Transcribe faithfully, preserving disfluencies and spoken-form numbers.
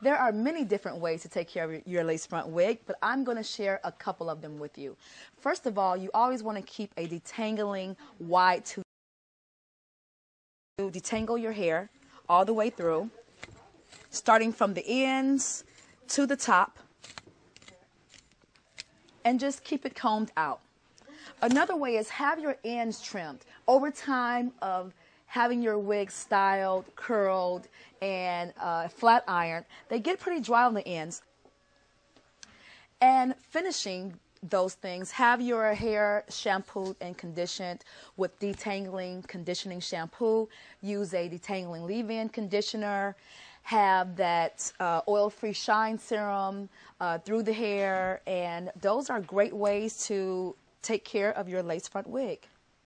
There are many different ways to take care of your lace front wig, but I'm going to share a couple of them with you. First of all, you always want to keep a detangling wide tooth. Detangle your hair all the way through, starting from the ends to the top, and just keep it combed out. Another way is have your ends trimmed. Over time of having your wig styled, curled, and uh, flat ironed, they get pretty dry on the ends. And finishing those things, have your hair shampooed and conditioned with detangling conditioning shampoo. Use a detangling leave-in conditioner. Have that uh, oil-free shine serum uh, through the hair, and those are great ways to take care of your lace front wig.